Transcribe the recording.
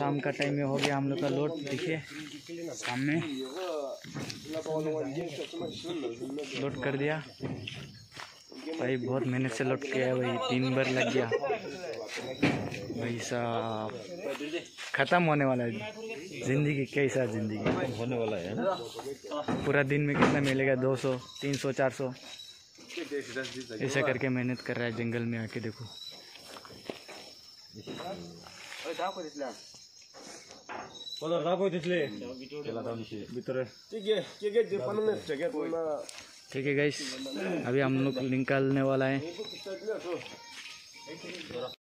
शाम का टाइम में हो गया हम लोग का लोड। देखिए सामने लोड कर दिया भाई, बहुत मेहनत से लोड किया भाई, 3 बार लग गया भाई साहब। ख़त्म होने वाला है ज़िंदगी, कैसा ज़िंदगी होने वाला है ना। पूरा दिन में कितना मिलेगा, 200 300 400 ऐसा करके मेहनत कर रहा है। जंगल में आके देखो ठीक है गाइस, अभी हम लोग निकालने वाला है।